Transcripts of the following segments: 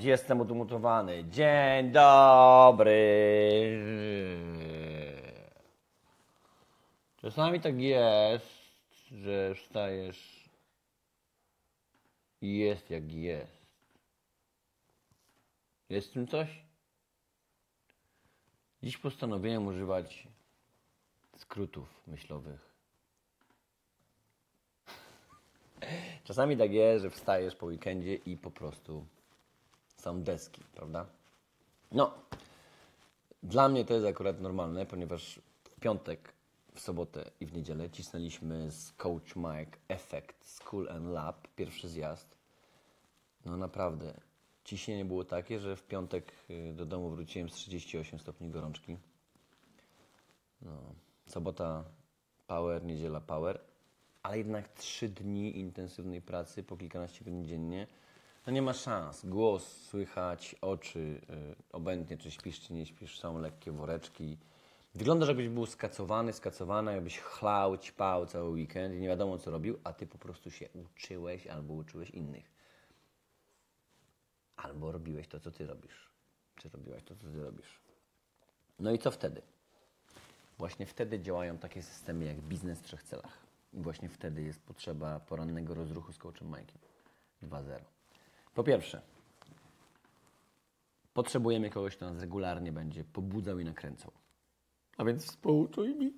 Jestem odmutowany. Dzień dobry. Czasami tak jest, że wstajesz i jest jak jest. Jest w tym coś? Dziś postanowiłem używać skrótów myślowych. Czasami tak jest, że wstajesz po weekendzie i po prostu są deski, prawda? No, dla mnie to jest akurat normalne, ponieważ w piątek, w sobotę i w niedzielę cisnęliśmy z Coach Mike Effect School and Lab, pierwszy zjazd. No naprawdę, ciśnienie było takie, że w piątek do domu wróciłem z 38 stopni gorączki. No, sobota power, niedziela power, ale jednak 3 dni intensywnej pracy po kilkanaście godzin dziennie. No nie ma szans. Głos słychać, oczy, obojętnie czy śpisz, czy nie śpisz, są lekkie woreczki. Wygląda, żebyś był skacowany, skacowana, jakbyś chlał, ćpał cały weekend i nie wiadomo co robił, a ty po prostu się uczyłeś albo uczyłeś innych. Albo robiłeś to, co ty robisz. Czy robiłaś to, co ty robisz. No i co wtedy? Właśnie wtedy działają takie systemy jak biznes w trzech celach. I właśnie wtedy jest potrzeba porannego rozruchu z Coachem Majkiem 2.0. Po pierwsze, potrzebujemy kogoś, kto nas regularnie będzie pobudzał i nakręcał. A więc współczuj mi.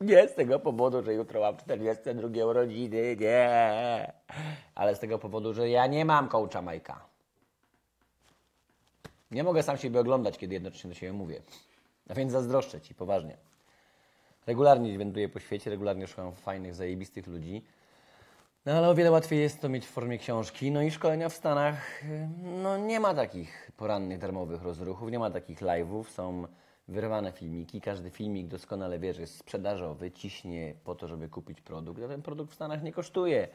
Nie z tego powodu, że jutro mam 42 urodziny, nie. Ale z tego powodu, że ja nie mam Kołcza Majka. Nie mogę sam siebie oglądać, kiedy jednocześnie do siebie mówię. A więc zazdroszczę ci, poważnie. Regularnie wędruję po świecie, regularnie szukam fajnych, zajebistych ludzi. No ale o wiele łatwiej jest to mieć w formie książki, no i szkolenia w Stanach, no nie ma takich porannych, darmowych rozruchów, nie ma takich live'ów, są wyrwane filmiki, każdy filmik doskonale wie, że jest sprzedażowy, ciśnie po to, żeby kupić produkt, a ten produkt w Stanach nie kosztuje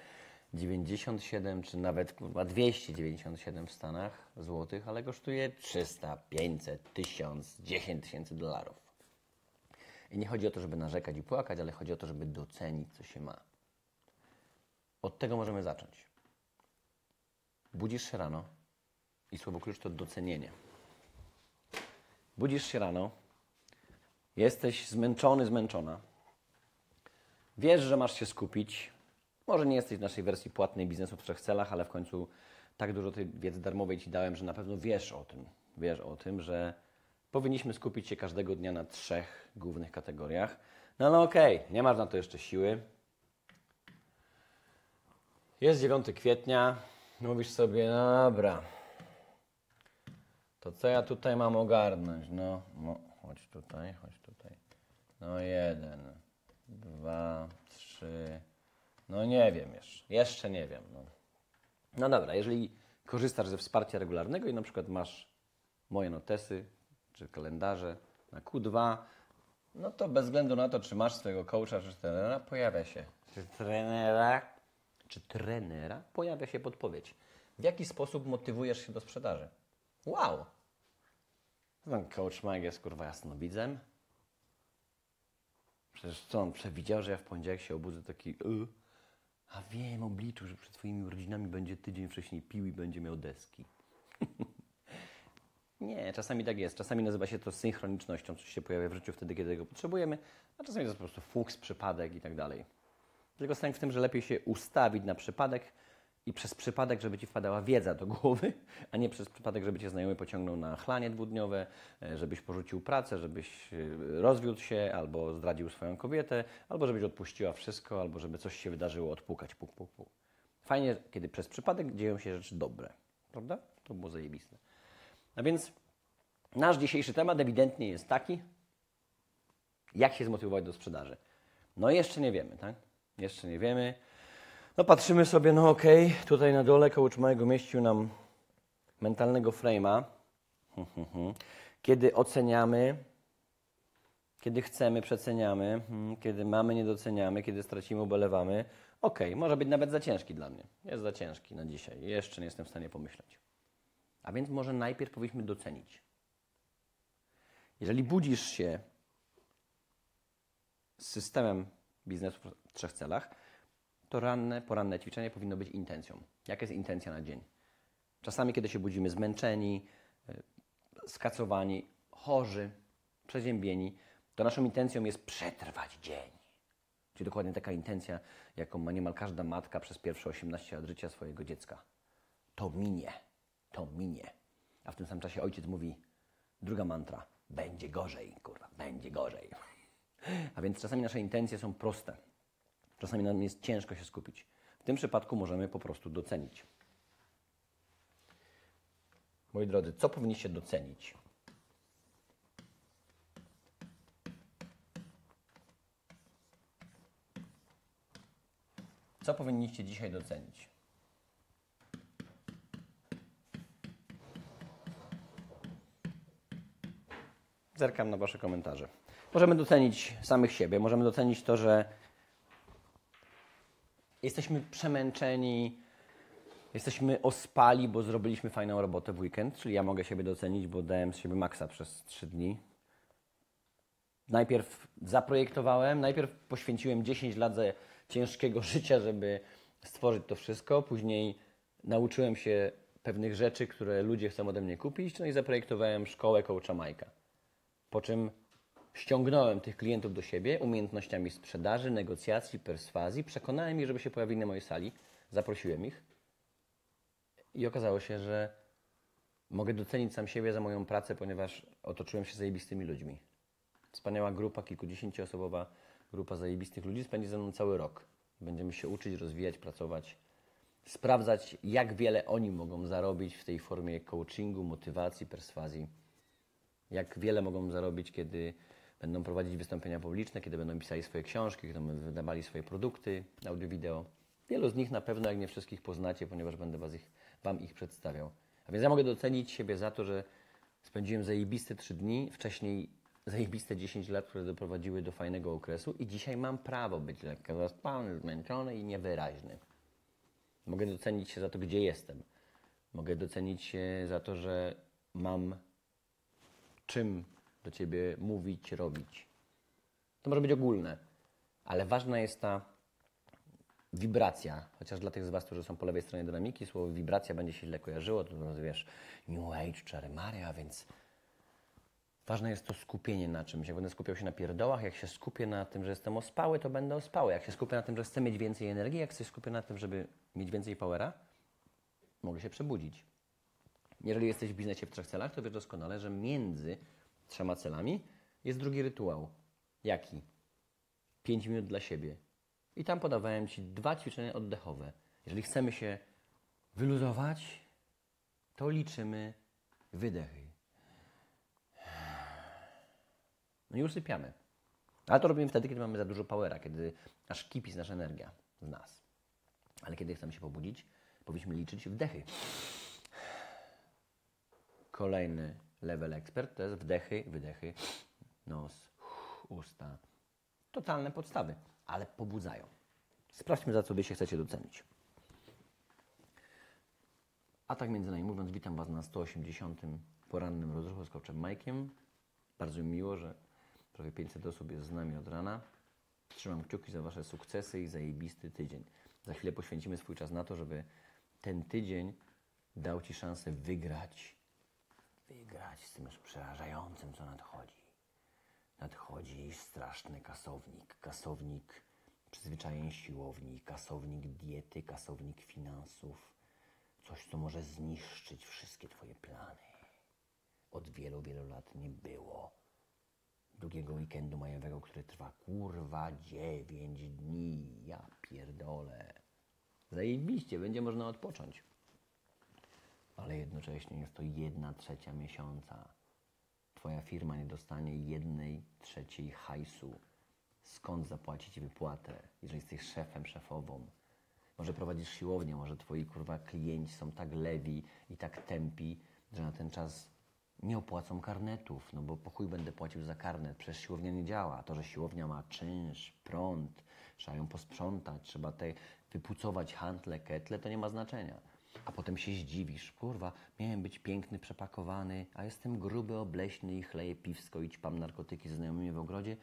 97 czy nawet 297 w Stanach złotych, ale kosztuje 300, 500, 1000, 10 tysięcy dolarów. I nie chodzi o to, żeby narzekać i płakać, ale chodzi o to, żeby docenić, co się ma. Od tego możemy zacząć. Budzisz się rano i słowo klucz to docenienie. Budzisz się rano, jesteś zmęczony, zmęczona. Wiesz, że masz się skupić. Może nie jesteś w naszej wersji płatnej biznesu w trzech celach, ale w końcu tak dużo tej wiedzy darmowej ci dałem, że na pewno wiesz o tym. Wiesz o tym, że powinniśmy skupić się każdego dnia na 3 głównych kategoriach. No, no okej, nie masz na to jeszcze siły. Jest 9 kwietnia, mówisz sobie, no dobra, to co ja tutaj mam ogarnąć? No, chodź tutaj, chodź tutaj. No jeden, dwa, trzy... No nie wiem jeszcze. Jeszcze nie wiem. No, no dobra, jeżeli korzystasz ze wsparcia regularnego i na przykład masz moje notesy czy kalendarze na Q2, no to bez względu na to, czy masz swojego coacha czy trenera, pojawia się. Czy trenera? Pojawia się podpowiedź. W jaki sposób motywujesz się do sprzedaży? Wow! Coach Mike jest kurwa jasnowidzem. Przecież co, on przewidział, że ja w poniedziałek się obudzę taki a wiem, obliczył, że przed swoimi urodzinami będzie tydzień wcześniej pił i będzie miał deski. Nie, czasami tak jest. Czasami nazywa się to synchronicznością, coś się pojawia w życiu wtedy, kiedy tego potrzebujemy, a czasami to jest po prostu fuks, przypadek i tak dalej. Tylko sęk w tym, że lepiej się ustawić na przypadek i przez przypadek, żeby Ci wpadała wiedza do głowy, a nie przez przypadek, żeby Cię znajomy pociągnął na chlanie dwudniowe, żebyś porzucił pracę, żebyś rozwiódł się albo zdradził swoją kobietę, albo żebyś odpuściła wszystko, albo żeby coś się wydarzyło, odpukać, puk, puk, puk. Fajnie, kiedy przez przypadek dzieją się rzeczy dobre, prawda? To było zajebiste. A więc nasz dzisiejszy temat ewidentnie jest taki, jak się zmotywować do sprzedaży. No jeszcze nie wiemy, tak? Jeszcze nie wiemy. No patrzymy sobie, no okej, tutaj na dole Kołcz Majk umieścił nam mentalnego frame'a, kiedy oceniamy, kiedy chcemy, przeceniamy, kiedy mamy, nie doceniamy, kiedy stracimy, ubolewamy. Okej, może być nawet za ciężki dla mnie. Jest za ciężki na dzisiaj. Jeszcze nie jestem w stanie pomyśleć. A więc może najpierw powinniśmy docenić. Jeżeli budzisz się z systemem biznesu w trzech celach, to ranne, poranne ćwiczenie powinno być intencją. Jaka jest intencja na dzień? Czasami, kiedy się budzimy zmęczeni, skacowani, chorzy, przeziębieni, to naszą intencją jest przetrwać dzień. Czyli dokładnie taka intencja, jaką ma niemal każda matka przez pierwsze 18 lat życia swojego dziecka. To minie. To minie. A w tym samym czasie ojciec mówi, druga mantra, będzie gorzej, kurwa, będzie gorzej. A więc czasami nasze intencje są proste. Czasami nam jest ciężko się skupić. W tym przypadku możemy po prostu docenić. Moi drodzy, co powinniście docenić? Co powinniście dzisiaj docenić? Zerkam na Wasze komentarze. Możemy docenić samych siebie. Możemy docenić to, że jesteśmy przemęczeni, jesteśmy ospali, bo zrobiliśmy fajną robotę w weekend, czyli ja mogę siebie docenić, bo dałem z siebie maksa przez 3 dni. Najpierw zaprojektowałem, najpierw poświęciłem 10 lat ciężkiego życia, żeby stworzyć to wszystko. Później nauczyłem się pewnych rzeczy, które ludzie chcą ode mnie kupić, no i zaprojektowałem szkołę Kołcza Majka. Po czym ściągnąłem tych klientów do siebie umiejętnościami sprzedaży, negocjacji, perswazji. Przekonałem ich, żeby się pojawili na mojej sali. Zaprosiłem ich. I okazało się, że mogę docenić sam siebie za moją pracę, ponieważ otoczyłem się zajebistymi ludźmi. Wspaniała grupa, kilkudziesięcioosobowa grupa zajebistych ludzi spędzi ze mną cały rok. Będziemy się uczyć, rozwijać, pracować, sprawdzać, jak wiele oni mogą zarobić w tej formie coachingu, motywacji, perswazji. Jak wiele mogą zarobić, kiedy będą prowadzić wystąpienia publiczne, kiedy będą pisali swoje książki, kiedy będą wydawali swoje produkty, audio, wideo. Wielu z nich na pewno, jak nie wszystkich, poznacie, ponieważ będę Wam ich przedstawiał. A więc ja mogę docenić siebie za to, że spędziłem zajebiste 3 dni, wcześniej zajebiste 10 lat, które doprowadziły do fajnego okresu i dzisiaj mam prawo być lekko zaspany, zmęczony i niewyraźny. Mogę docenić się za to, gdzie jestem. Mogę docenić się za to, że mam czym do Ciebie mówić, robić. To może być ogólne, ale ważna jest ta wibracja, chociaż dla tych z Was, którzy są po lewej stronie dynamiki, słowo wibracja będzie się źle kojarzyło, to rozumiesz New Age, czary Maria, więc ważne jest to skupienie na czymś. Jak będę skupiał się na pierdołach, jak się skupię na tym, że jestem ospały, to będę ospały. Jak się skupię na tym, że chcę mieć więcej energii, jak się skupię na tym, żeby mieć więcej powera, mogę się przebudzić. Jeżeli jesteś w biznesie w 3 celach, to wiesz doskonale, że między 3 celami jest drugi rytuał. Jaki? 5 minut dla siebie. I tam podawałem Ci 2 ćwiczenia oddechowe. Jeżeli chcemy się wyluzować, to liczymy wydechy. No i usypiamy. Ale to robimy wtedy, kiedy mamy za dużo powera, kiedy aż kipi nasza energia z nas. Ale kiedy chcemy się pobudzić, powinniśmy liczyć wdechy. Kolejny level ekspert to jest wdechy, wydechy, nos, usta. Totalne podstawy, ale pobudzają. Sprawdźmy, za co Wy się chcecie docenić. A tak między nami mówiąc, witam Was na 180. porannym rozruchu z Kołczem Majkiem. Bardzo mi miło, że prawie 500 osób jest z nami od rana. Trzymam kciuki za Wasze sukcesy i zajebisty tydzień. Za chwilę poświęcimy swój czas na to, żeby ten tydzień dał Ci szansę wygrać. Wygrać z tym przerażającym, co nadchodzi. Nadchodzi straszny kasownik. Kasownik przyzwyczajeń siłowni, kasownik diety, kasownik finansów. Coś, co może zniszczyć wszystkie Twoje plany. Od wielu, wielu lat nie było długiego weekendu majowego, który trwa, 9 dni. Ja pierdolę. Zajebiście, będzie można odpocząć. Ale jednocześnie jest to 1/3 miesiąca. Twoja firma nie dostanie 1/3 hajsu. Skąd zapłacić wypłatę, jeżeli jesteś szefem, szefową? Może prowadzisz siłownię, może Twoi klienci są tak lewi i tak tępi, że na ten czas nie opłacą karnetów, no bo po chuj będę płacił za karnet, przecież siłownia nie działa. To, że siłownia ma czynsz, prąd, trzeba ją posprzątać, trzeba wypucować hantle, ketle, to nie ma znaczenia. A potem się zdziwisz, kurwa, miałem być piękny, przepakowany, a jestem gruby, obleśny i chleję piwsko i ćpam narkotyki ze znajomymi w ogrodzie,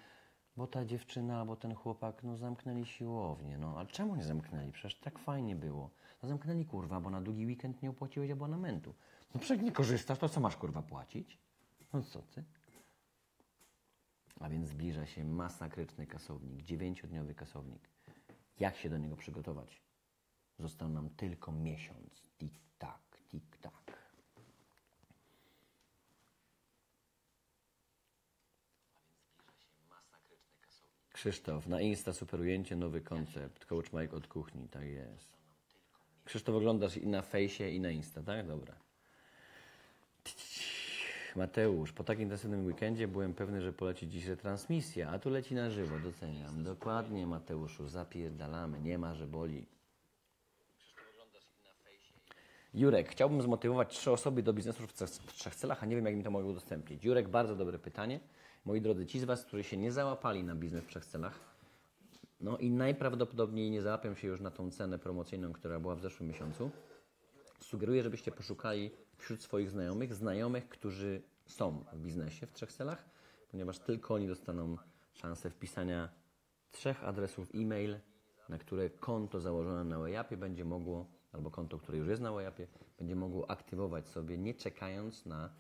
bo ta dziewczyna, albo ten chłopak, no zamknęli siłownię, no. A czemu nie zamknęli? Przecież tak fajnie było. No zamknęli, kurwa, bo na długi weekend nie opłaciłeś abonamentu. No przecież nie korzystasz, to co masz, kurwa, płacić? No co ty? A więc zbliża się masakryczny kasownik, 9-dniowy kasownik. Jak się do niego przygotować? Został nam tylko miesiąc. Tik-tak, tik-tak. Krzysztof, na Insta super ujęcie, nowy koncept. Coach Mike od kuchni, tak jest. Krzysztof, oglądasz i na fejsie, i na Insta, tak? Dobra. Mateusz, po tak intensywnym weekendzie byłem pewny, że poleci dziś retransmisja, a tu leci na żywo, doceniam. Dokładnie, Mateuszu, zapierdalamy, nie ma, że boli. Jurek, chciałbym zmotywować 3 osoby do biznesu w 3 celach, a nie wiem, jak mi to mogę udostępnić. Jurek, bardzo dobre pytanie. Moi drodzy, ci z Was, którzy się nie załapali na biznes w 3 celach, no i najprawdopodobniej nie załapią się już na tą cenę promocyjną, która była w zeszłym miesiącu, sugeruję, żebyście poszukali wśród swoich znajomych, którzy są w biznesie w 3 celach, ponieważ tylko oni dostaną szansę wpisania 3 adresów e-mail, na które konto założone na WayUpie będzie mogło, albo konto, które już jest na WayUpie, będzie mogło aktywować sobie, nie czekając na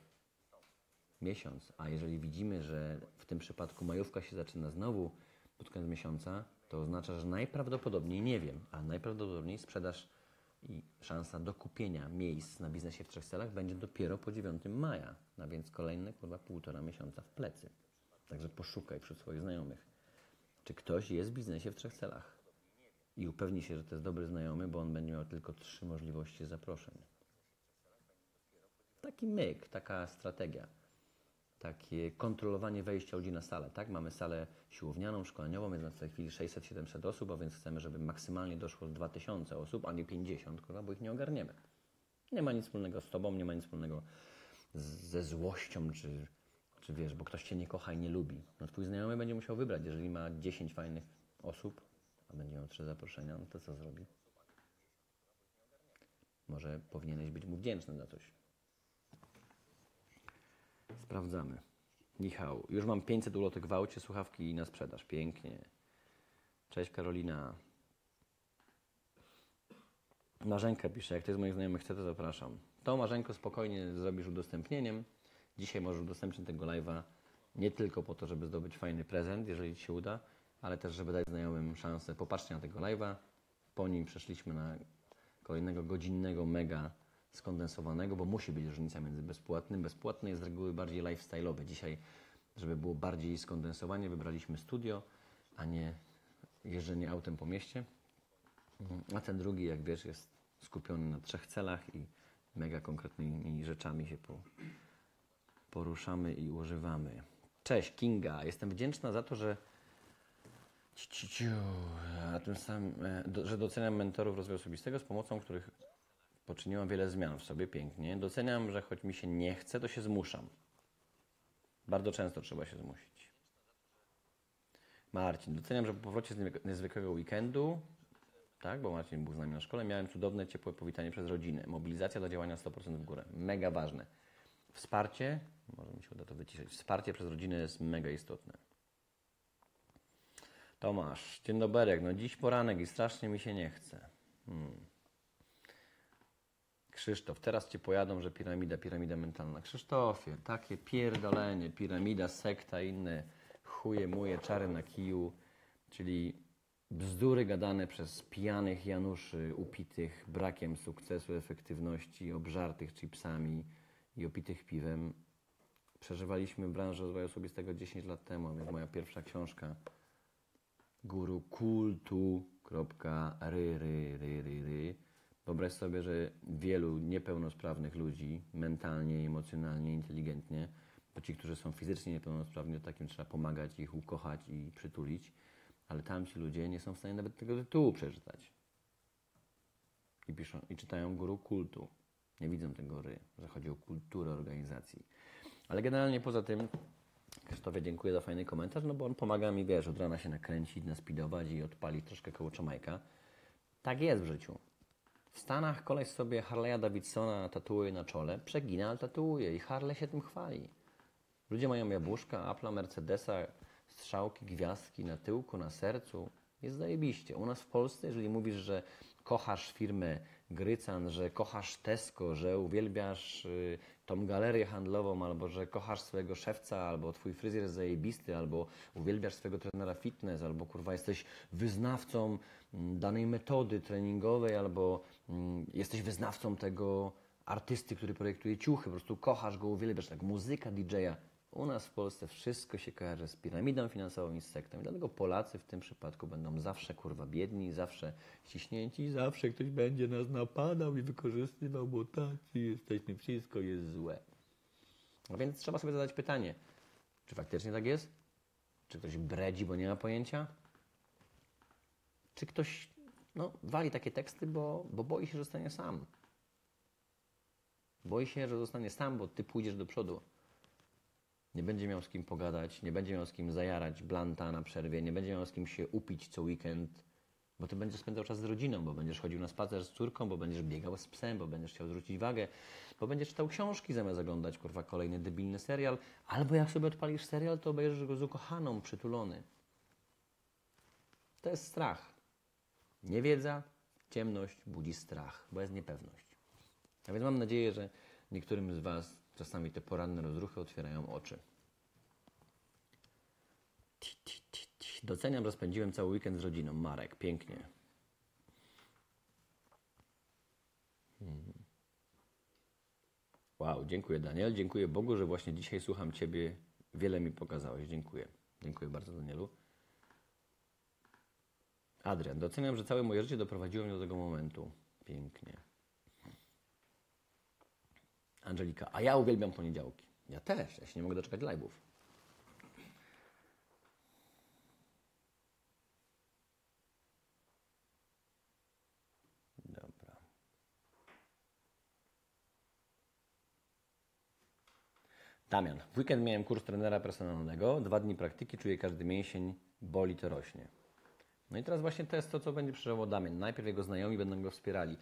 miesiąc. A jeżeli widzimy, że w tym przypadku majówka się zaczyna znowu pod koniec miesiąca, to oznacza, że najprawdopodobniej, nie wiem, a najprawdopodobniej sprzedaż i szansa do kupienia miejsc na biznesie w 3 celach będzie dopiero po 9 maja. A więc kolejne, kurwa, 1,5 miesiąca w plecy. Także poszukaj wśród swoich znajomych, czy ktoś jest w biznesie w 3 celach. I upewnij się, że to jest dobry znajomy, bo on będzie miał tylko 3 możliwości zaproszeń. Taki myk, taka strategia. Takie kontrolowanie wejścia ludzi na salę, tak? Mamy salę siłownianą, szkoleniową, jest w tej chwili 600-700 osób, a więc chcemy, żeby maksymalnie doszło 2000 osób, a nie 50, kurwa, bo ich nie ogarniemy. Nie ma nic wspólnego z Tobą, nie ma nic wspólnego ze złością, czy wiesz, bo ktoś Cię nie kocha i nie lubi. No Twój znajomy będzie musiał wybrać, jeżeli ma 10 fajnych osób, a będzie miał 3 zaproszenia, no to co zrobi? Może powinieneś być mu wdzięczny za coś. Sprawdzamy. Michał, już mam 500 ulotek w aucie, słuchawki na sprzedaż. Pięknie. Cześć Karolina. Marzenka pisze, jak ktoś z moich znajomych chce, to zapraszam. To Marzenko spokojnie zrobisz udostępnieniem. Dzisiaj możesz udostępnić tego live'a nie tylko po to, żeby zdobyć fajny prezent, jeżeli Ci się uda, ale też, żeby dać znajomym szansę popatrzenia na tego live'a. Po nim przeszliśmy na kolejnego godzinnego mega skondensowanego, bo musi być różnica między bezpłatnym. Bezpłatne jest z reguły bardziej lifestyle'owe. Dzisiaj, żeby było bardziej skondensowanie, wybraliśmy studio, a nie jeżdżenie autem po mieście. A ten drugi, jak wiesz, jest skupiony na 3 celach i mega konkretnymi rzeczami się poruszamy i używamy. Cześć Kinga, jestem wdzięczna za to, że A tym samym, że doceniam mentorów rozwoju osobistego, z pomocą których poczyniłam wiele zmian w sobie, pięknie. Doceniam, że choć mi się nie chce, to się zmuszam. Bardzo często trzeba się zmusić. Marcin, doceniam, że po powrocie z niezwykłego weekendu, tak, bo Marcin był z nami na szkole, miałem cudowne, ciepłe powitanie przez rodzinę. Mobilizacja do działania 100% w górę. Mega ważne. Wsparcie, może mi się uda to wyciszyć, wsparcie przez rodzinę jest mega istotne. Tomasz, dzień dobry, no dziś poranek i strasznie mi się nie chce. Krzysztof, teraz Cię pojadą, że piramida mentalna. Krzysztofie, takie pierdolenie, piramida, sekta, inne chuje, muje, czary na kiju, czyli bzdury gadane przez pijanych Januszy, upitych brakiem sukcesu, efektywności, obżartych chipsami i opitych piwem. Przeżywaliśmy branżę rozwoju osobistego 10 lat temu, więc moja pierwsza książka Guru Kultu. Wyobraź sobie, że wielu niepełnosprawnych ludzi, mentalnie, emocjonalnie, inteligentnie, bo ci, którzy są fizycznie niepełnosprawni, to takim trzeba pomagać, ich ukochać i przytulić, ale tamci ludzie nie są w stanie nawet tego tytułu przeczytać. I piszą, i czytają Guru Kultu. Nie widzą tego ry, że chodzi o kulturę organizacji. Ale generalnie poza tym, Krzysztofie, dziękuję za fajny komentarz, no bo on pomaga mi, wiesz, od rana się nakręcić, naspidować i odpalić troszkę Kołcza Majka. Tak jest w życiu. W Stanach koleś sobie Harley'a Davidsona tatuuje na czole, przegina, ale tatuuje i Harley się tym chwali. Ludzie mają jabłuszka, Apple'a, Mercedesa, strzałki, gwiazdki na tyłku, na sercu. Jest zajebiście. U nas w Polsce, jeżeli mówisz, że kochasz firmę Grycan, że kochasz Tesco, że uwielbiasz tą galerię handlową, albo że kochasz swojego szewca, albo twój fryzjer jest zajebisty, albo uwielbiasz swojego trenera fitness, albo kurwa jesteś wyznawcą danej metody treningowej, albo jesteś wyznawcą tego artysty, który projektuje ciuchy, po prostu kochasz go, uwielbiasz, tak, muzyka DJ-a. U nas w Polsce wszystko się kojarzy z piramidą finansową i z sektą. I dlatego Polacy w tym przypadku będą zawsze kurwa biedni, zawsze ściśnięci, zawsze ktoś będzie nas napadał i wykorzystywał, bo tacy jesteśmy, wszystko jest złe. A więc trzeba sobie zadać pytanie, czy faktycznie tak jest? Czy ktoś bredzi, bo nie ma pojęcia? Czy ktoś wali takie teksty, bo boi się, że zostanie sam? Boi się, że zostanie sam, bo ty pójdziesz do przodu. Nie będzie miał z kim pogadać, nie będzie miał z kim zajarać blanta na przerwie, nie będzie miał z kim się upić co weekend, bo ty będziesz spędzał czas z rodziną, bo będziesz chodził na spacer z córką, bo będziesz biegał z psem, bo będziesz chciał zwrócić wagę, bo będziesz czytał książki zamiast oglądać, kurwa, kolejny debilny serial, albo jak sobie odpalisz serial, to obejrzysz go z ukochaną, przytulony. To jest strach. Niewiedza, ciemność budzi strach, bo jest niepewność. A więc mam nadzieję, że niektórym z Was czasami te poranne rozruchy otwierają oczy. Doceniam, że spędziłem cały weekend z rodziną. Marek, pięknie. Wow, dziękuję Daniel. Dziękuję Bogu, że właśnie dzisiaj słucham Ciebie. Wiele mi pokazałeś. Dziękuję. Dziękuję bardzo, Danielu. Adrian, doceniam, że całe moje życie doprowadziło mnie do tego momentu. Pięknie. Angelika, a ja uwielbiam poniedziałki. Ja też, ja się nie mogę doczekać live'ów. Dobra. Damian, w weekend miałem kurs trenera personalnego, 2 dni praktyki, czuję każdy mięsień, boli to rośnie. No i teraz właśnie to jest to, co będzie przeżywał Damian. Najpierw jego znajomi będą go wspierali.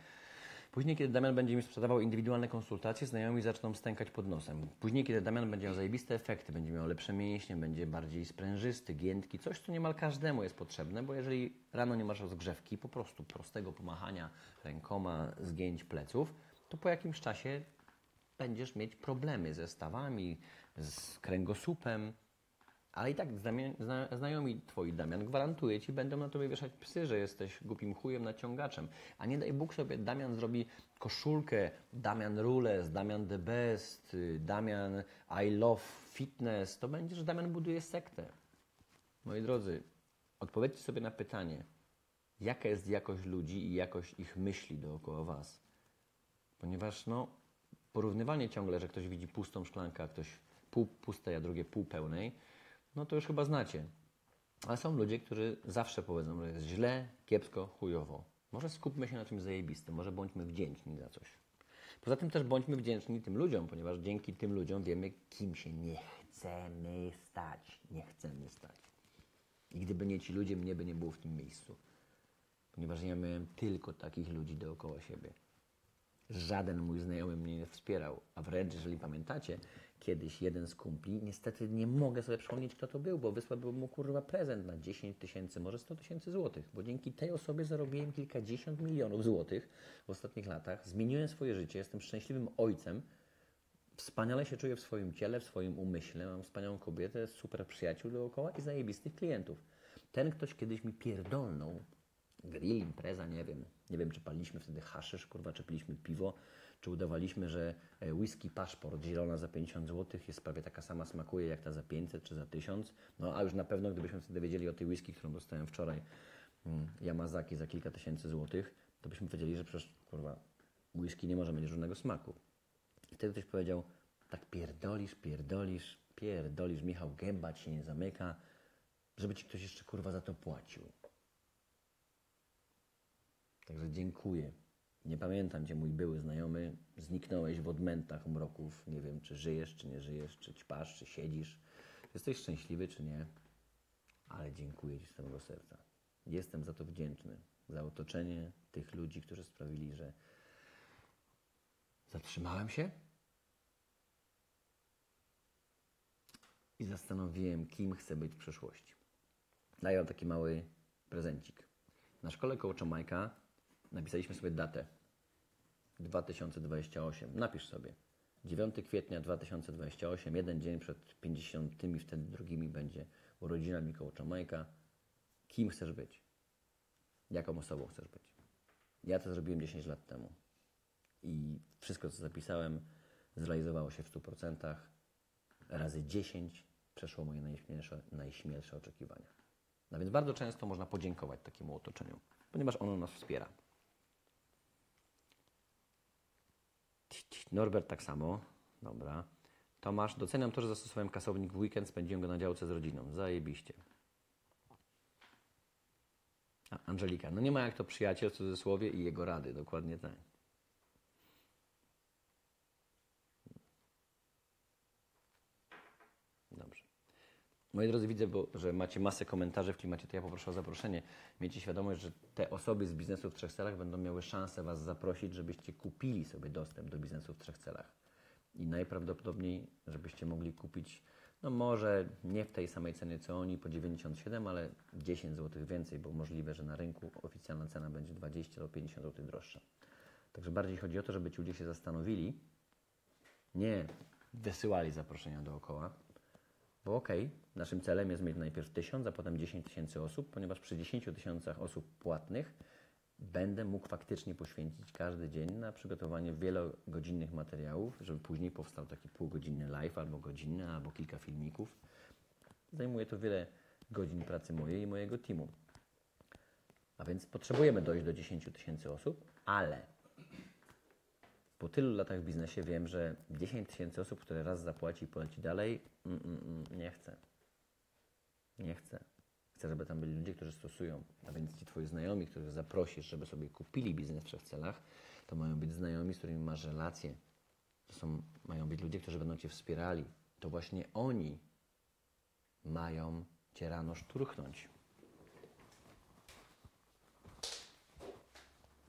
Później, kiedy Damian będzie mi sprzedawał indywidualne konsultacje, znajomi zaczną stękać pod nosem. Później, kiedy Damian będzie miał zajebiste efekty, będzie miał lepsze mięśnie, będzie bardziej sprężysty, giętki, coś, co niemal każdemu jest potrzebne, bo jeżeli rano nie masz rozgrzewki, po prostu prostego pomachania rękoma, zgięć pleców, to po jakimś czasie będziesz mieć problemy ze stawami, z kręgosłupem, ale i tak znajomi twoi, Damian, gwarantuję ci, będą na tobie wieszać psy, że jesteś głupim chujem naciągaczem. A nie daj Bóg sobie, Damian zrobi koszulkę, Damian Rules, Damian The Best, Damian I Love Fitness. To będzie, że Damian buduje sektę. Moi drodzy, odpowiedzcie sobie na pytanie, jaka jest jakość ludzi i jakość ich myśli dookoła was. Ponieważ porównywanie ciągle, że ktoś widzi pustą szklankę, a ktoś pół pustej, a drugie pół pełnej, to już chyba znacie. Ale są ludzie, którzy zawsze powiedzą, że jest źle, kiepsko, chujowo. Może skupmy się na czymś zajebistym, może bądźmy wdzięczni za coś. Poza tym też bądźmy wdzięczni tym ludziom, ponieważ dzięki tym ludziom wiemy, kim się nie chcemy stać. Nie chcemy stać. I gdyby nie ci ludzie, mnie by nie było w tym miejscu. Ponieważ ja miałem tylko takich ludzi dookoła siebie. Żaden mój znajomy mnie nie wspierał. A wręcz, jeżeli pamiętacie, kiedyś jeden z kumpli, niestety nie mogę sobie przypomnieć, kto to był, bo wysłałbym mu kurwa prezent na 10 tysięcy, może 100 tysięcy złotych, bo dzięki tej osobie zarobiłem kilkadziesiąt milionów złotych w ostatnich latach. Zmieniłem swoje życie, jestem szczęśliwym ojcem, wspaniale się czuję w swoim ciele, w swoim umyśle, mam wspaniałą kobietę, super przyjaciół dookoła i zajebistych klientów. Ten ktoś kiedyś mi pierdolnął, grill, impreza, nie wiem, czy paliliśmy wtedy haszysz, kurwa, czy piliśmy piwo, czy udawaliśmy, że whisky paszport zielona za 50 zł jest prawie taka sama, smakuje jak ta za 500 czy za 1000. No a już na pewno, gdybyśmy wtedy wiedzieli o tej whisky, którą dostałem wczoraj, Yamazaki za kilka tysięcy złotych, to byśmy wiedzieli, że przecież, kurwa, whisky nie może mieć żadnego smaku. I wtedy ktoś powiedział, tak pierdolisz, Michał, gęba ci się nie zamyka, żeby ci ktoś jeszcze, kurwa, za to płacił. Także dziękuję. Nie pamiętam Cię, mój były znajomy. Zniknąłeś w odmętach mroków. Nie wiem, czy żyjesz, czy nie żyjesz, czy ćpasz, czy siedzisz. Jesteś szczęśliwy, czy nie. Ale dziękuję Ci z całego serca. Jestem za to wdzięczny. Za otoczenie tych ludzi, którzy sprawili, że zatrzymałem się i zastanowiłem, kim chcę być w przyszłości. Daję Wam taki mały prezencik. Na szkole Kołcza Majka napisaliśmy sobie datę 2028. Napisz sobie. 9 kwietnia 2028, jeden dzień przed 50, wtedy drugimi będzie urodzinami Kołcza Majka. Kim chcesz być? Jaką osobą chcesz być? Ja to zrobiłem 10 lat temu. I wszystko, co zapisałem, zrealizowało się w 100%. Razy 10 przeszło moje najśmielsze oczekiwania. No więc bardzo często można podziękować takiemu otoczeniu, ponieważ ono nas wspiera. Norbert tak samo. Dobra. Tomasz, doceniam to, że zastosowałem kasownik w weekend, spędziłem go na działce z rodziną. Zajebiście. A, Angelika. No nie ma jak to przyjaciel w cudzysłowie i jego rady. Dokładnie tak. Dobrze. Moi drodzy, widzę, że macie masę komentarzy w klimacie, to ja poproszę o zaproszenie. Miejcie świadomość, że te osoby z Biznesu w Trzech Celach będą miały szansę Was zaprosić, żebyście kupili sobie dostęp do Biznesu w Trzech Celach. I najprawdopodobniej, żebyście mogli kupić, no może nie w tej samej cenie, co oni, po 97, ale 10 zł więcej, bo możliwe, że na rynku oficjalna cena będzie 20 do 50 zł droższa. Także bardziej chodzi o to, żeby ci ludzie się zastanowili, nie wysyłali zaproszenia dookoła, bo okej, naszym celem jest mieć najpierw 1000, a potem 10 tysięcy osób, ponieważ przy 10 tysiącach osób płatnych będę mógł faktycznie poświęcić każdy dzień na przygotowanie wielogodzinnych materiałów, żeby później powstał taki półgodzinny live, albo godzinny, albo kilka filmików. Zajmuje to wiele godzin pracy mojej i mojego teamu. A więc potrzebujemy dojść do 10 tysięcy osób, ale po tylu latach w biznesie wiem, że 10 tysięcy osób, które raz zapłaci i poleci dalej, nie chcę. Nie chcę. Chcę, żeby tam byli ludzie, którzy stosują. A więc ci Twoi znajomi, których zaprosisz, żeby sobie kupili Biznes w Trzech Celach, to mają być znajomi, z którymi masz relacje. To są, mają być ludzie, którzy będą Cię wspierali. To właśnie oni mają Cię rano szturchnąć.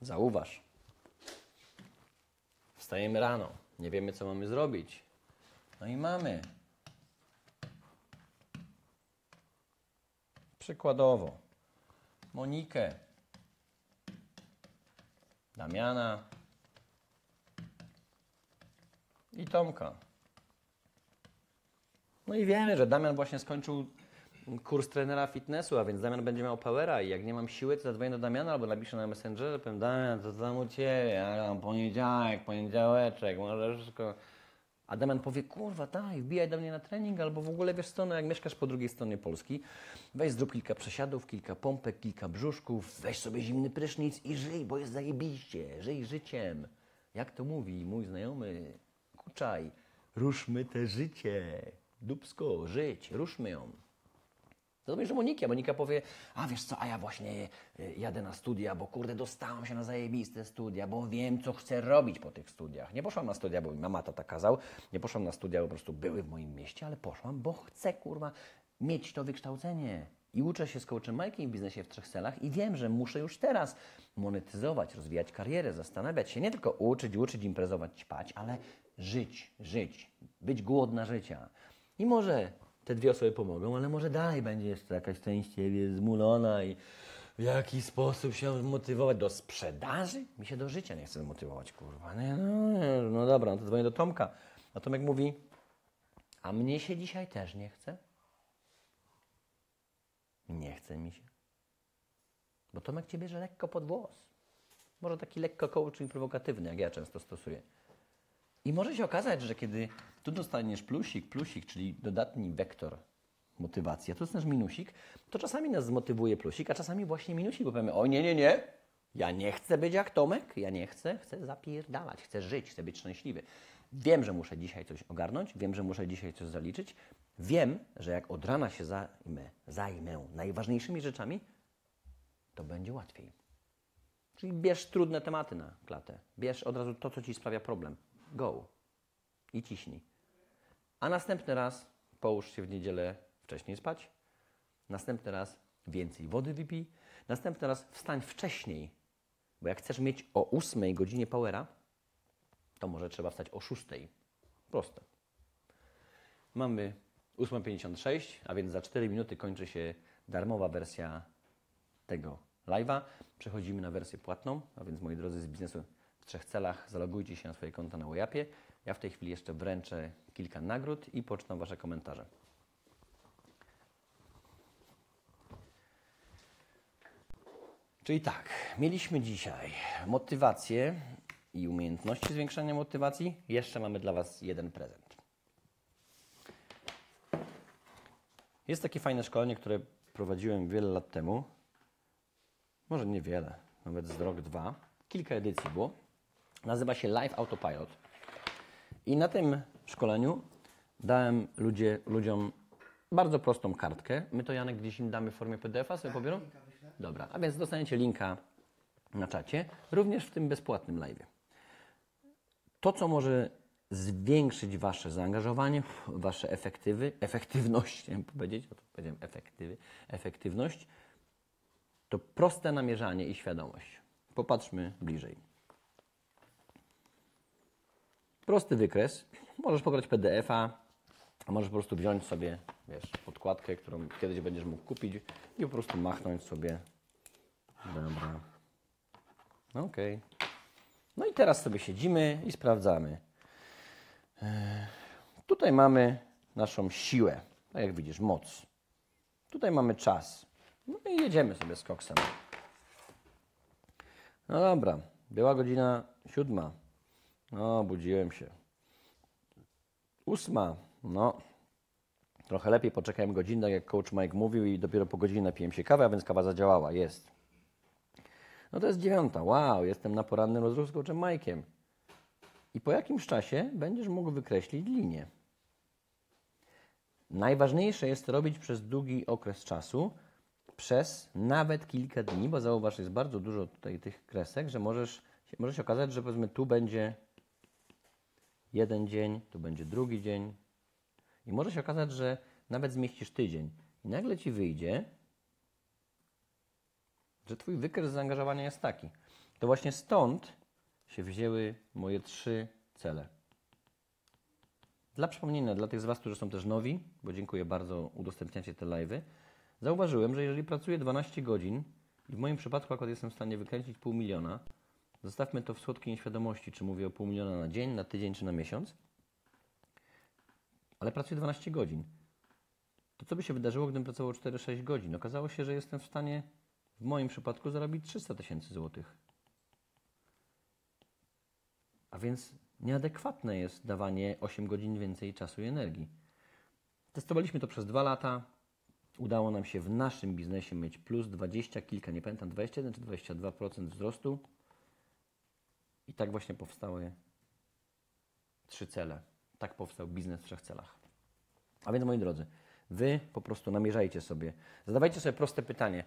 Zauważ. Wstajemy rano, nie wiemy, co mamy zrobić. No i mamy. Przykładowo Monikę, Damiana i Tomka. No i wiemy, że Damian właśnie skończył kurs trenera fitnessu, a więc Damian będzie miał powera i jak nie mam siły, to zadzwonię do Damiana albo napiszę na Messengerze, powiem Damian, to tam u Ciebie, ja mam poniedziałeczek, może wszystko... A Damian powie, kurwa, daj, wbijaj do mnie na trening, albo w ogóle wiesz co, no jak mieszkasz po drugiej stronie Polski, weź zrób kilka przesiadów, kilka pompek, kilka brzuszków, weź sobie zimny prysznic i żyj, bo jest zajebiście, żyj życiem. Jak to mówi mój znajomy Kuczaj, ruszmy te życie, dupsko, żyć, ruszmy ją. Zadzwonisz do Moniki, a Monika powie, a wiesz co, a ja właśnie jadę na studia, bo kurde, dostałam się na zajebiste studia, bo wiem, co chcę robić po tych studiach. Nie poszłam na studia, bo mi mama tata kazał, nie poszłam na studia, bo po prostu były w moim mieście, ale poszłam, bo chcę, kurwa, mieć to wykształcenie. I uczę się z Coachem Majkiem w Biznesie w trzech celach i wiem, że muszę już teraz monetyzować, rozwijać karierę, zastanawiać się, nie tylko uczyć, imprezować, ćpać, ale żyć, być głodna życia. I może te dwie osoby pomogą, ale może dalej będzie jeszcze jakaś część ciebie zmulona i w jaki sposób się motywować do sprzedaży? Mi się do życia nie chce motywować, kurwa. No dobra, no to dzwonię do Tomka. A Tomek mówi, a mnie się dzisiaj też nie chce. Nie chce mi się. Bo Tomek cię bierze lekko pod włos. Może taki lekko coaching prowokatywny, jak ja często stosuję. I może się okazać, że kiedy tu dostaniesz plusik, czyli dodatni wektor motywacji, a tu dostaniesz minusik, to czasami nas zmotywuje plusik, a czasami właśnie minusik, bo powiemy, o nie, ja nie chcę być jak Tomek, ja nie chcę, chcę zapierdalać, chcę żyć, chcę być szczęśliwy. Wiem, że muszę dzisiaj coś ogarnąć, wiem, że muszę dzisiaj coś zaliczyć, wiem, że jak od rana się zajmę najważniejszymi rzeczami, to będzie łatwiej. Czyli bierz trudne tematy na klatę, bierz od razu to, co ci sprawia problem. Go. I ciśnij. A następny raz połóż się w niedzielę wcześniej spać. Następny raz więcej wody wypij. Następny raz wstań wcześniej. Bo jak chcesz mieć o 8 godzinie powera, to może trzeba wstać o 6. Proste. Mamy 8:56, a więc za 4 minuty kończy się darmowa wersja tego live'a. Przechodzimy na wersję płatną, a więc moi drodzy z Biznesu w trzech celach, zalogujcie się na swoje konta na WayUpie. Ja w tej chwili jeszcze wręczę kilka nagród i poczytam Wasze komentarze. Czyli tak, mieliśmy dzisiaj motywację i umiejętności zwiększania motywacji. Jeszcze mamy dla Was jeden prezent. Jest takie fajne szkolenie, które prowadziłem wiele lat temu. Może niewiele, nawet z rok, dwa. Kilka edycji było. Nazywa się Live Autopilot i na tym szkoleniu dałem ludziom bardzo prostą kartkę. My to, Janek, gdzieś im damy w formie PDF-a, sobie pobiorą? Dobra, a więc dostaniecie linka na czacie, również w tym bezpłatnym live'ie. To, co może zwiększyć Wasze zaangażowanie, Wasze efektywność, chciałem powiedzieć, a to powiedziałem efektywność, to proste namierzanie i świadomość. Popatrzmy bliżej. Prosty wykres. Możesz pobrać PDF-a, a możesz po prostu wziąć sobie, wiesz, podkładkę, którą kiedyś będziesz mógł kupić i po prostu machnąć sobie. Dobra. Okej. No i teraz sobie siedzimy i sprawdzamy. Tutaj mamy naszą siłę, tak jak widzisz, moc. Tutaj mamy czas. No i jedziemy sobie z koksem. No dobra, była godzina 7. No, budziłem się. 8. No, trochę lepiej poczekałem godzinę, tak jak Coach Mike mówił i dopiero po godzinie napiłem się kawy, a więc kawa zadziałała. Jest. No to jest 9. Wow, jestem na porannym rozruchu z Coachem Mike'iem. I po jakimś czasie będziesz mógł wykreślić linię. Najważniejsze jest robić przez długi okres czasu, przez nawet kilka dni, bo zauważ, jest bardzo dużo tutaj tych kresek, że może się okazać, że powiedzmy tu będzie jeden dzień, tu będzie drugi dzień i może się okazać, że nawet zmieścisz tydzień i nagle ci wyjdzie, że twój wykres zaangażowania jest taki. To właśnie stąd się wzięły moje 3 cele. Dla przypomnienia, dla tych z Was, którzy są też nowi, bo dziękuję bardzo, udostępniacie te live'y, zauważyłem, że jeżeli pracuję 12 godzin i w moim przypadku akurat jestem w stanie wykręcić 500 000, zostawmy to w słodkiej nieświadomości, czy mówię o 500 000 na dzień, na tydzień, czy na miesiąc. Ale pracuję 12 godzin. To co by się wydarzyło, gdybym pracował 4-6 godzin? Okazało się, że jestem w stanie w moim przypadku zarobić 300 000 złotych. A więc nieadekwatne jest dawanie 8 godzin więcej czasu i energii. Testowaliśmy to przez 2 lata. Udało nam się w naszym biznesie mieć plus 20 kilka, nie pamiętam, 21 czy 22% wzrostu. I tak właśnie powstały 3 cele. Tak powstał biznes w 3 celach. A więc, moi drodzy, Wy po prostu namierzajcie sobie. Zadawajcie sobie proste pytanie.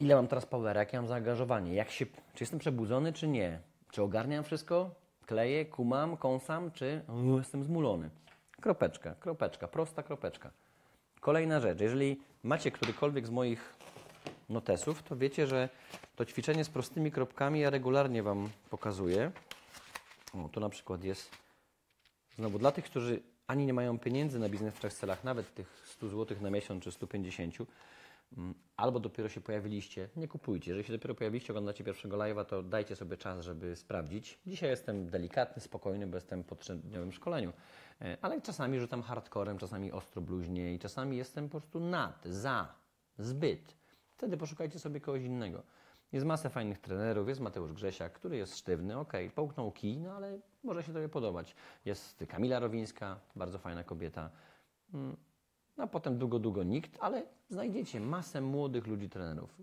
Ile mam teraz powera? Jakie mam zaangażowanie? Czy jestem przebudzony, czy nie? Czy ogarniam wszystko? Kleję, kumam, kąsam, czy jestem zmulony? Kropeczka, kropeczka, prosta kropeczka. Kolejna rzecz. Jeżeli macie którykolwiek z moich notesów, to wiecie, że to ćwiczenie z prostymi kropkami ja regularnie Wam pokazuję. O, tu na przykład jest znowu dla tych, którzy ani nie mają pieniędzy na biznes w trzech celach, nawet tych 100 zł na miesiąc czy 150, albo dopiero się pojawiliście, nie kupujcie. Jeżeli się dopiero pojawiliście, oglądacie pierwszego live'a, to dajcie sobie czas, żeby sprawdzić. Dzisiaj jestem delikatny, spokojny, bo jestem po 3-dniowym szkoleniu. Ale czasami rzucam hardcorem, czasami ostro bluźnie i czasami jestem po prostu zbyt. Wtedy poszukajcie sobie kogoś innego. Jest masa fajnych trenerów, jest Mateusz Grzesiak, który jest sztywny, okej, połknął kij, no ale może się Tobie podobać. Jest Kamila Rowińska, bardzo fajna kobieta. A potem długo nikt, ale znajdziecie masę młodych ludzi trenerów.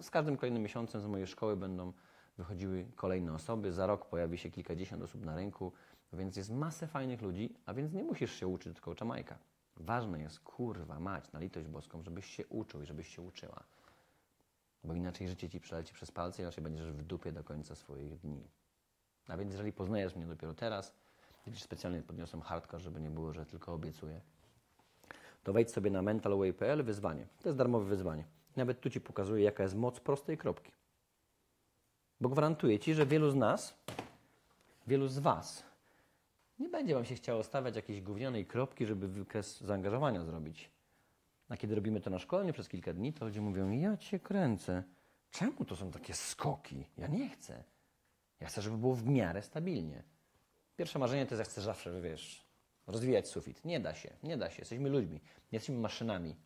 Z każdym kolejnym miesiącem z mojej szkoły będą wychodziły kolejne osoby, za rok pojawi się kilkadziesiąt osób na rynku, więc jest masę fajnych ludzi, a więc nie musisz się uczyć od Coacha Majka. Ważne jest, kurwa mać, na litość boską, żebyś się uczył i żebyś się uczyła. Bo inaczej życie Ci przeleci przez palce, inaczej będziesz w dupie do końca swoich dni. A więc jeżeli poznajesz mnie dopiero teraz, gdzieś specjalnie podniosłem hardcore, żeby nie było, że tylko obiecuję, to wejdź sobie na mentalway.pl wyzwanie. To jest darmowe wyzwanie. Nawet tu Ci pokazuję, jaka jest moc prostej kropki. Bo gwarantuję Ci, że wielu z Was nie będzie Wam się chciało stawiać jakiejś gównianej kropki, żeby wykres zaangażowania zrobić. A kiedy robimy to na szkoleniu przez kilka dni, to ludzie mówią, ja Cię kręcę. Czemu to są takie skoki? Ja nie chcę. Ja chcę, żeby było w miarę stabilnie. Pierwsze marzenie to jest, ja chcę zawsze, wiesz, rozwijać sufit. Nie da się. Jesteśmy ludźmi. Nie jesteśmy maszynami.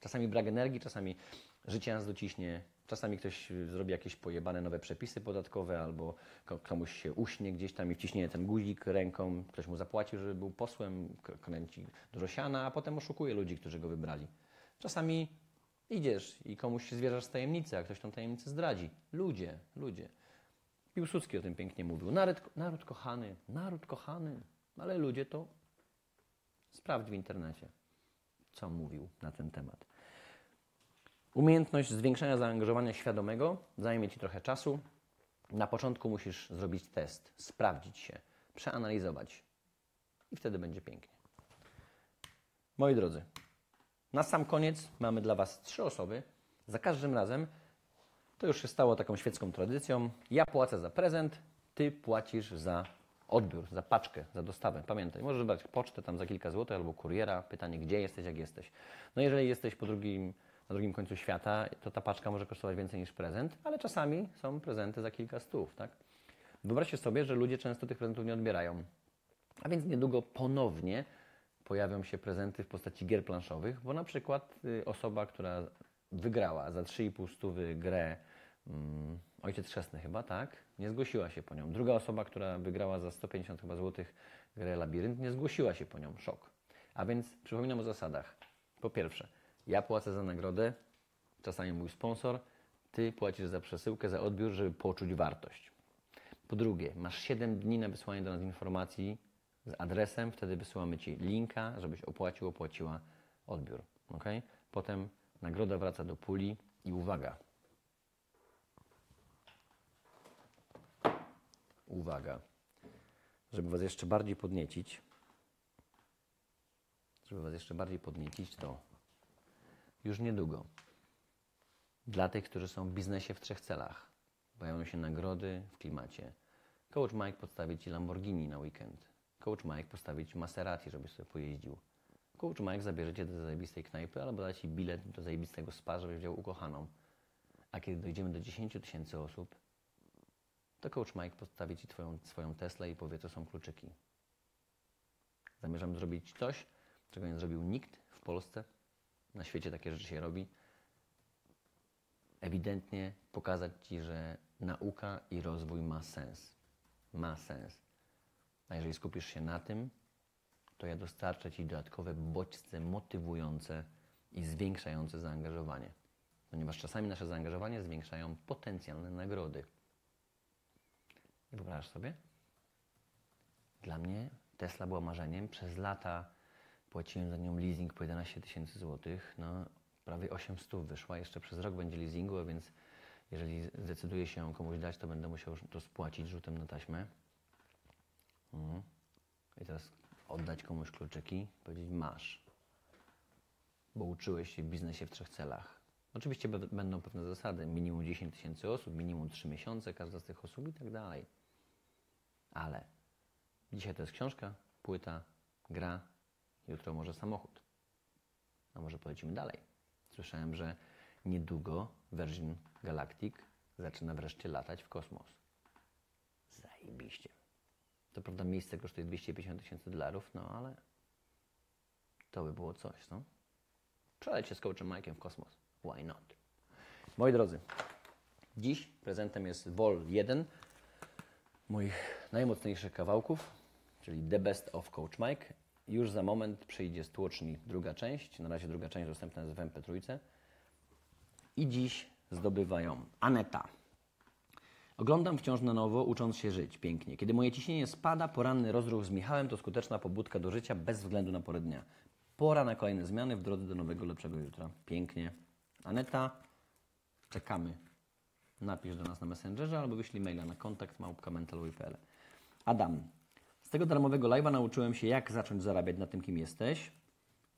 Czasami brak energii, czasami życie nas dociśnie. Czasami ktoś zrobi jakieś pojebane nowe przepisy podatkowe albo komuś się uśnie gdzieś tam i wciśnie ten guzik ręką. Ktoś mu zapłacił, żeby był posłem, kręci dużo siana, a potem oszukuje ludzi, którzy go wybrali. Czasami idziesz i komuś się zwierzasz z tajemnicy, a ktoś tą tajemnicę zdradzi. Ludzie. Piłsudski o tym pięknie mówił. Naród kochany. Ale ludzie to sprawdź w internecie, co mówił na ten temat. Umiejętność zwiększania zaangażowania świadomego zajmie Ci trochę czasu. Na początku musisz zrobić test, sprawdzić się, przeanalizować i wtedy będzie pięknie. Moi drodzy, na sam koniec mamy dla Was 3 osoby. Za każdym razem to już się stało taką świecką tradycją. Ja płacę za prezent, Ty płacisz za odbiór, za paczkę, za dostawę. Pamiętaj, możesz brać pocztę tam za kilka złotych albo kuriera. Pytanie, gdzie jesteś, jak jesteś. No jeżeli jesteś na drugim końcu świata, to ta paczka może kosztować więcej niż prezent, ale czasami są prezenty za kilka stów, tak? Wyobraźcie sobie, że ludzie często tych prezentów nie odbierają. A więc niedługo ponownie pojawią się prezenty w postaci gier planszowych, bo na przykład osoba, która wygrała za 3,5 stówy grę Ojciec Chrzestny chyba, tak? Nie zgłosiła się po nią. Druga osoba, która wygrała za 150 chyba złotych grę Labirynt, nie zgłosiła się po nią. Szok. A więc przypominam o zasadach. Po pierwsze, ja płacę za nagrodę, czasami mój sponsor, Ty płacisz za przesyłkę, za odbiór, żeby poczuć wartość. Po drugie, masz 7 dni na wysłanie do nas informacji z adresem, wtedy wysyłamy Ci linka, żebyś opłaciła odbiór. Okay? Potem nagroda wraca do puli i uwaga, żeby Was jeszcze bardziej podniecić, to już niedługo dla tych, którzy są w biznesie w 3 celach, pojawią się nagrody w klimacie. Coach Mike postawi Ci Lamborghini na weekend. Coach Mike postawi Ci Maserati, żebyś sobie pojeździł. Coach Mike zabierze Cię do zajebistej knajpy albo da Ci bilet do zajebistego spa, żebyś wziął ukochaną. A kiedy dojdziemy do 10 000 osób, to Coach Mike postawi Ci swoją Teslę i powie, to są kluczyki. Zamierzam zrobić coś, czego nie zrobił nikt w Polsce. Na świecie takie rzeczy się robi. Ewidentnie pokazać Ci, że nauka i rozwój ma sens. A jeżeli skupisz się na tym, to ja dostarczę Ci dodatkowe bodźce motywujące i zwiększające zaangażowanie. Ponieważ czasami nasze zaangażowanie zwiększają potencjalne nagrody. I wyobrażasz sobie? Dla mnie Tesla była marzeniem. Przez lata Płaciłem za nią leasing po 11 tysięcy złotych, no prawie 800 wyszła, jeszcze przez rok będzie leasingu, a więc jeżeli zdecyduję się ją komuś dać, to będę musiał to spłacić rzutem na taśmę. I teraz oddać komuś kluczyki, powiedzieć masz, bo uczyłeś się w biznesie w 3 celach. Oczywiście będą pewne zasady, minimum 10 tysięcy osób, minimum 3 miesiące każda z tych osób i tak dalej. Ale dzisiaj to jest książka, płyta, gra, jutro może samochód. A może polecimy dalej. Słyszałem, że niedługo Virgin Galactic zaczyna wreszcie latać w kosmos. Zajebiście. To prawda miejsce kosztuje 250 tysięcy dolarów, no ale to by było coś, no. Przeleć się z Coachem Mike'em w kosmos. Why not? Moi drodzy, dziś prezentem jest Vol 1 moich najmocniejszych kawałków, czyli The Best of Coach Mike. Już za moment przyjdzie z tłoczni druga część. Na razie druga część dostępna jest w MP3. I dziś zdobywają Aneta. Oglądam wciąż na nowo, ucząc się żyć. Pięknie. Kiedy moje ciśnienie spada, poranny rozruch z Michałem to skuteczna pobudka do życia bez względu na porę dnia. Pora na kolejne zmiany w drodze do nowego, lepszego jutra. Pięknie. Aneta, czekamy. Napisz do nas na Messengerze albo wyślij maila na kontakt@mentalway.pl. Adam. Z tego darmowego live'a nauczyłem się, jak zacząć zarabiać na tym, kim jesteś,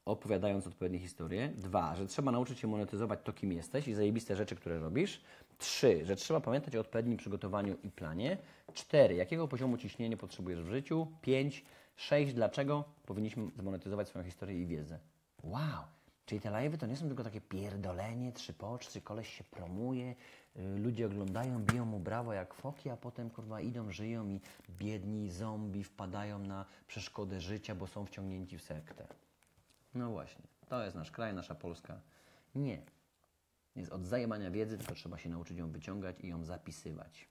opowiadając odpowiednie historie. 2. Że trzeba nauczyć się monetyzować to, kim jesteś i zajebiste rzeczy, które robisz. 3. Że trzeba pamiętać o odpowiednim przygotowaniu i planie. 4. Jakiego poziomu ciśnienia potrzebujesz w życiu? 5. 6. Dlaczego powinniśmy zmonetyzować swoją historię i wiedzę. Wow! Czyli te live'y to nie są tylko takie pierdolenie, 3 poczty, koleś się promuje, ludzie oglądają, biją mu brawo jak foki, a potem kurwa idą, żyją i biedni zombie wpadają na przeszkodę życia, bo są wciągnięci w sektę. No właśnie, to jest nasz kraj, nasza Polska. Nie. Jest od zajemania wiedzy, tylko trzeba się nauczyć ją wyciągać i ją zapisywać.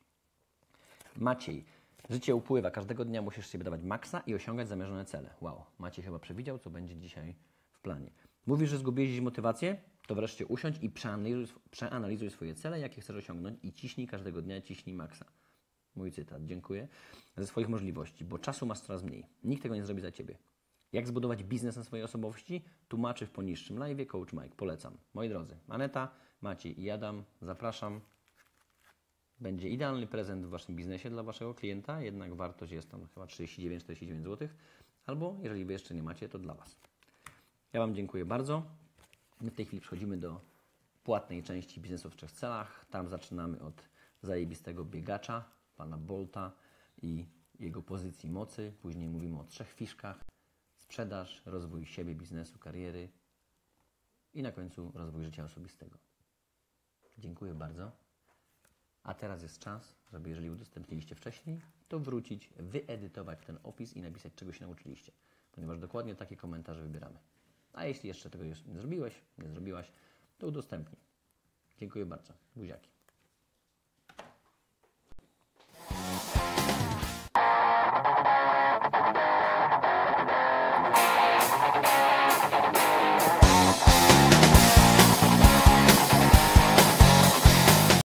Maciej. Życie upływa, każdego dnia musisz sobie dawać maksa i osiągać zamierzone cele. Wow, Maciej chyba przewidział, co będzie dzisiaj w planie. Mówisz, że zgubiłeś motywację? To wreszcie usiądź i przeanalizuj swoje cele, jakie chcesz osiągnąć i ciśnij każdego dnia, ciśnij maksa. Mój cytat, dziękuję. Ze swoich możliwości, bo czasu masz coraz mniej. Nikt tego nie zrobi za Ciebie. Jak zbudować biznes na swojej osobowości? Tłumaczy w poniższym live'ie Coach Mike. Polecam. Moi drodzy, Aneta, Maciej i Adam, zapraszam. Będzie idealny prezent w Waszym biznesie dla Waszego klienta, jednak wartość jest tam chyba 39-49 zł. Albo, jeżeli Wy jeszcze nie macie, to dla Was. Ja Wam dziękuję bardzo. My w tej chwili przechodzimy do płatnej części biznesu w 3 celach. Tam zaczynamy od zajebistego biegacza, pana Bolta i jego pozycji mocy. Później mówimy o 3 fiszkach. Sprzedaż, rozwój siebie, biznesu, kariery i na końcu rozwój życia osobistego. Dziękuję bardzo. A teraz jest czas, żeby jeżeli udostępniliście wcześniej, to wrócić, wyedytować ten opis i napisać, czego się nauczyliście. Ponieważ dokładnie takie komentarze wybieramy. A jeśli jeszcze tego nie zrobiłeś, nie zrobiłaś, to udostępnij. Dziękuję bardzo. Buziaki.